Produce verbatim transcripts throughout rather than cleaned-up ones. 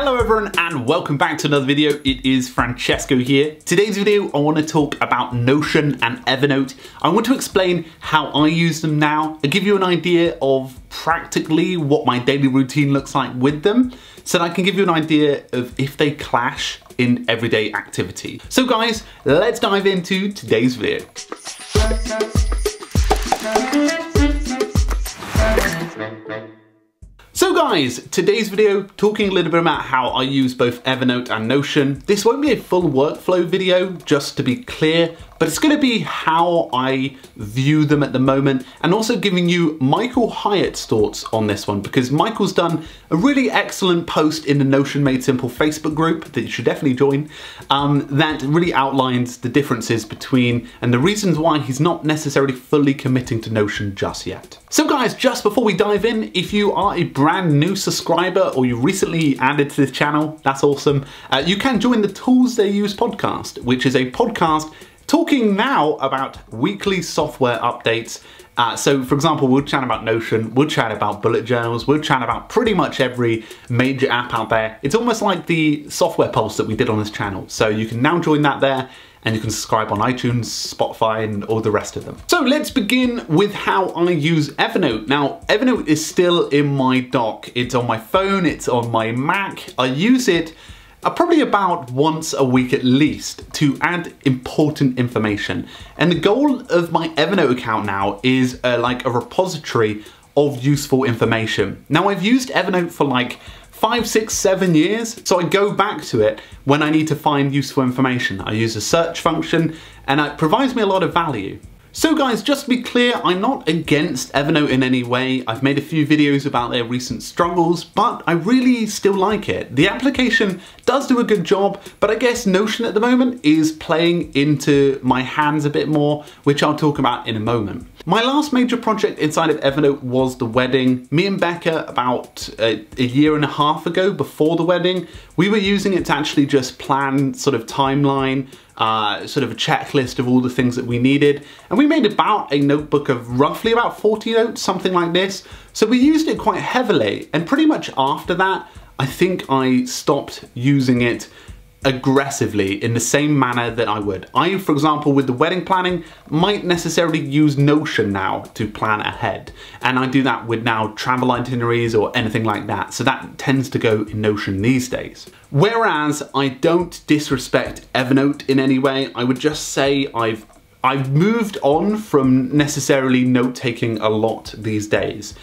Hello everyone and welcome back to another video. It is Francesco here. Today's video I want to talk about Notion and Evernote. I want to explain how I use them now and give you an idea of practically what my daily routine looks like with them, so that I can give you an idea of if they clash in everyday activity. So guys, let's dive into today's video. So guys, today's video, talking a little bit about how I use both Evernote and Notion. This won't be a full workflow video, just to be clear, but it's gonna be how I view them at the moment, and also giving you Michael Hyatt's thoughts on this one, because Michael's done a really excellent post in the Notion Made Simple Facebook group that you should definitely join, um, that really outlines the differences between, and the reasons why he's not necessarily fully committing to Notion just yet. So guys, just before we dive in, if you are a brand brand new subscriber or you recently added to this channel, that's awesome. Uh, you can join the Tools They Use podcast, which is a podcast talking now about weekly software updates. Uh, so for example, we'll chat about Notion, we'll chat about bullet journals, we'll chat about pretty much every major app out there. It's almost like the software pulse that we did on this channel. So you can now join that there, and you can subscribe on iTunes, Spotify, and all the rest of them. So let's begin with how I use Evernote. Now, Evernote is still in my dock. It's on my phone, it's on my Mac. I use it uh, probably about once a week at least to add important information. And the goal of my Evernote account now is uh, like a repository of useful information. Now, I've used Evernote for like five, six, seven years. So I go back to it when I need to find useful information. I use a search function and it provides me a lot of value. So guys, just to be clear, I'm not against Evernote in any way. I've made a few videos about their recent struggles, but I really still like it. The application does do a good job, but I guess Notion at the moment is playing into my hands a bit more, which I'll talk about in a moment. My last major project inside of Evernote was the wedding. Me and Becca, about a, a year and a half ago, before the wedding, we were using it to actually just plan sort of timeline, Uh, sort of a checklist of all the things that we needed. And we made about a notebook of roughly about forty notes, something like this. So we used it quite heavily. And pretty much after that, I think I stopped using it aggressively in the same manner that I would. I, for example, with the wedding planning, might necessarily use Notion now to plan ahead. And I do that with now travel itineraries or anything like that. So that tends to go in Notion these days. Whereas I don't disrespect Evernote in any way. I would just say I've I've moved on from necessarily note-taking a lot these days.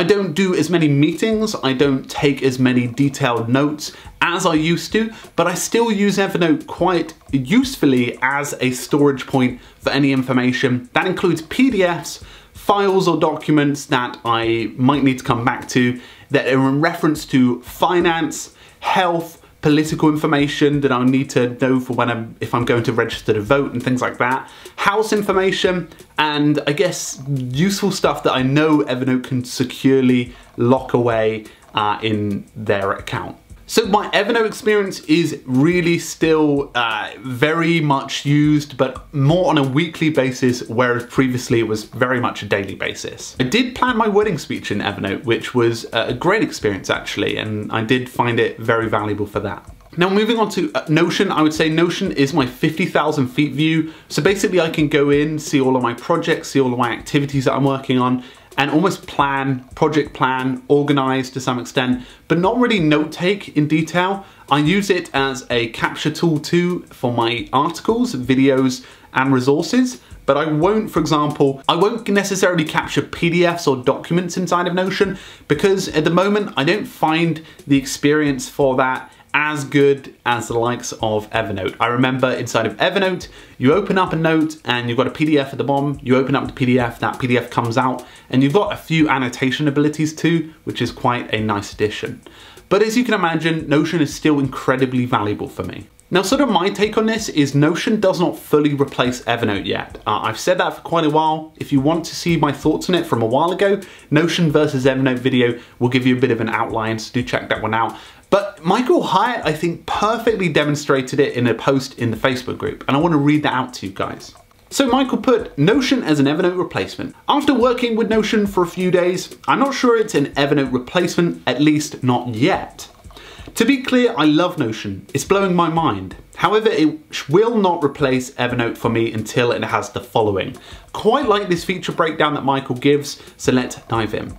I don't do as many meetings, I don't take as many detailed notes as I used to, but I still use Evernote quite usefully as a storage point for any information. That includes P D Fs, files or documents that I might need to come back to that are in reference to finance, health, political information that I'll need to know for when I'm, if I'm going to register to vote and things like that, house information, and I guess useful stuff that I know Evernote can securely lock away uh, in their account. So my Evernote experience is really still uh, very much used, but more on a weekly basis, whereas previously it was very much a daily basis. I did plan my wedding speech in Evernote, which was a great experience actually, and I did find it very valuable for that. Now moving on to Notion, I would say Notion is my fifty thousand feet view. So basically I can go in, see all of my projects, see all of my activities that I'm working on, and almost plan, project plan, organize to some extent, but not really note take in detail. I use it as a capture tool too for my articles, videos, and resources, but I won't, for example, I won't necessarily capture P D Fs or documents inside of Notion, because at the moment I don't find the experience for that as good as the likes of Evernote. I remember inside of Evernote, you open up a note and you've got a P D F at the bottom, you open up the P D F, that P D F comes out, and you've got a few annotation abilities too, which is quite a nice addition. But as you can imagine, Notion is still incredibly valuable for me. Now, sort of my take on this is Notion does not fully replace Evernote yet. Uh, I've said that for quite a while. If you want to see my thoughts on it from a while ago, Notion versus Evernote video will give you a bit of an outline, so do check that one out. But Michael Hyatt, I think, perfectly demonstrated it in a post in the Facebook group, and I want to read that out to you guys. So Michael put, Notion as an Evernote replacement. After working with Notion for a few days, I'm not sure it's an Evernote replacement, at least not yet. To be clear, I love Notion. It's blowing my mind. However, it will not replace Evernote for me until it has the following. Quite like this feature breakdown that Michael gives, so let's dive in.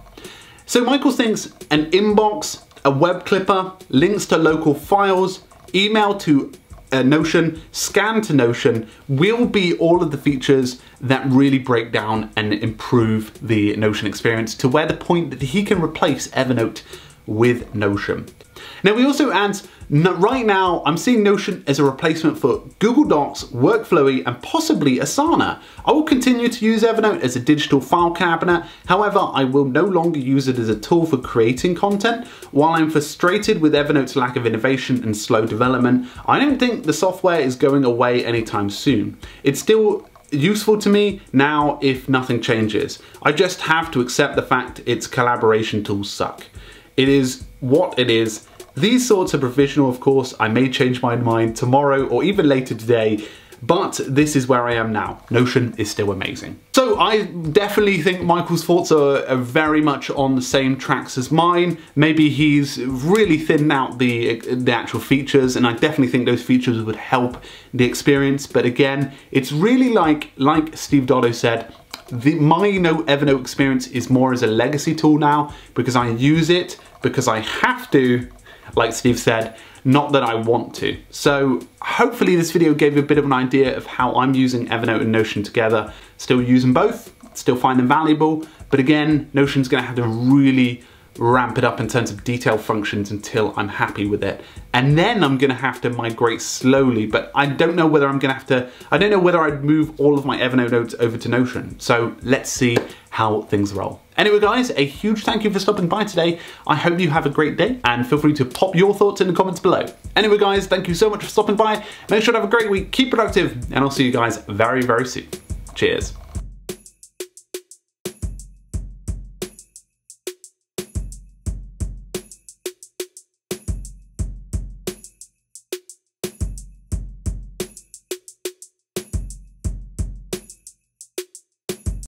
So Michael thinks an inbox, a web clipper, links to local files, email to uh, Notion, scan to Notion will be all of the features that really break down and improve the Notion experience to where the point that he can replace Evernote with Notion. Now he also adds, right now I'm seeing Notion as a replacement for Google Docs, Workflowy and possibly Asana. I will continue to use Evernote as a digital file cabinet, however I will no longer use it as a tool for creating content. While I'm frustrated with Evernote's lack of innovation and slow development, I don't think the software is going away anytime soon. It's still useful to me now if nothing changes. I just have to accept the fact its collaboration tools suck. It is what it is. These sorts are provisional, of course. I may change my mind tomorrow or even later today, but this is where I am now. Notion is still amazing. So I definitely think Michael's thoughts are, are very much on the same tracks as mine. Maybe he's really thinned out the, the actual features, and I definitely think those features would help the experience. But again, it's really like, like Steve Dotto said, The, my no, Evernote experience is more as a legacy tool now because I use it, because I have to, like Steve said, not that I want to. So hopefully this video gave you a bit of an idea of how I'm using Evernote and Notion together. Still use them both, still find them valuable, but again, Notion's gonna have to really ramp it up in terms of detailed functions until I'm happy with it. And then I'm gonna have to migrate slowly, but I don't know whether I'm gonna have to, I don't know whether I'd move all of my Evernote notes over to Notion. So let's see how things roll. Anyway guys, a huge thank you for stopping by today. I hope you have a great day and feel free to pop your thoughts in the comments below. Anyway guys, thank you so much for stopping by. Make sure to have a great week, keep productive, and I'll see you guys very, very soon. Cheers.